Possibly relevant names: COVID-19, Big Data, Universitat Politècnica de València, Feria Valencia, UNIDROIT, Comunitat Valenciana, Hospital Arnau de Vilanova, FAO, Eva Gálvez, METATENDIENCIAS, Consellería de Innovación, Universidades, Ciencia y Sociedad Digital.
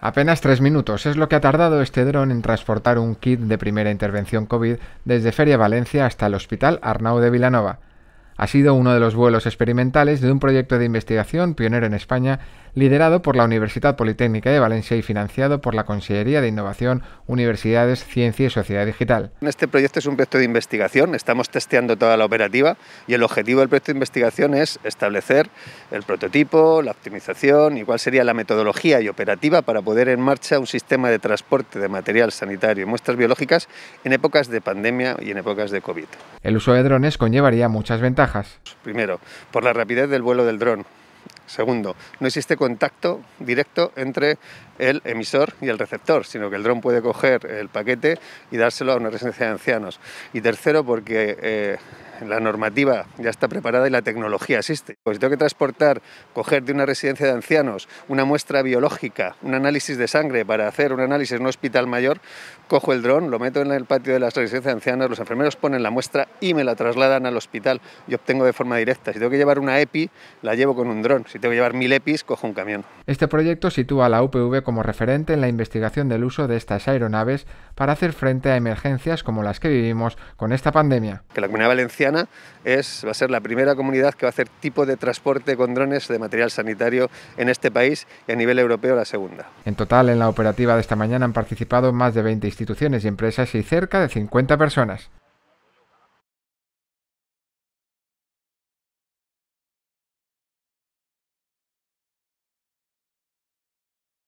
Apenas 3 minutos es lo que ha tardado este dron en transportar un kit de primera intervención COVID desde Feria Valencia hasta el Hospital Arnau de Vilanova. Ha sido uno de los vuelos experimentales de un proyecto de investigación pionero en España, liderado por la Universitat Politècnica de València y financiado por la Consellería de Innovación, Universidades, Ciencia y Sociedad Digital. Este proyecto es un proyecto de investigación, estamos testeando toda la operativa y el objetivo del proyecto de investigación es establecer el prototipo, la optimización y cuál sería la metodología y operativa para poder en marcha un sistema de transporte de material sanitario y muestras biológicas en épocas de pandemia y en épocas de COVID. El uso de drones conllevaría muchas ventajas. Primero, por la rapidez del vuelo del dron. Segundo, no existe contacto directo entre el emisor y el receptor, sino que el dron puede coger el paquete y dárselo a una residencia de ancianos. Y tercero, porque la normativa ya está preparada y la tecnología existe. Pues si tengo que transportar, coger de una residencia de ancianos una muestra biológica, un análisis de sangre para hacer un análisis en un hospital mayor, cojo el dron, lo meto en el patio de las residencias de ancianos, los enfermeros ponen la muestra y me la trasladan al hospital y obtengo de forma directa. Si tengo que llevar una EPI, la llevo con un dron. Si tengo que llevar 1000 EPIs, cojo un camión. Este proyecto sitúa a la UPV como referente en la investigación del uso de estas aeronaves para hacer frente a emergencias como las que vivimos con esta pandemia. Que la Comunidad Valenciana va a ser la primera comunidad que va a hacer tipo de transporte con drones de material sanitario en este país y a nivel europeo la segunda. En total, en la operativa de esta mañana han participado más de 20 instituciones y empresas y cerca de 50 personas.